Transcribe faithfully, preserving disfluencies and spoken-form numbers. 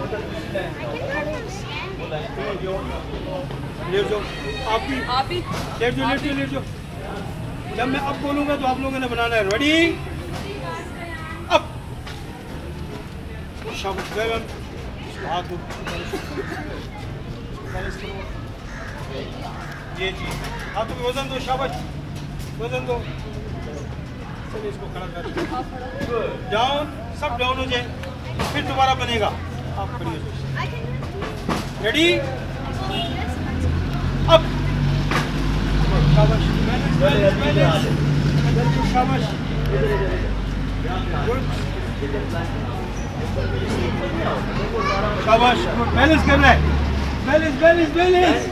Late जाओ आप भी लेट जाओ लेट जाओ। जब मैं अब बोलूंगा तो आप लोगों ने बनाना है। रेडी अप शाबाश वेलकम। हाथ ये जी हाथों पे वजन दो। शाबाश वजन दो। चलिए इसको खड़ा कर डाउन। सब डाउन हो जाए फिर दोबारा बनेगा। आप करिए। Ready up. शाबाश शाबाश शाबाश। बैलेंस कर रहा है। Balance balance balance.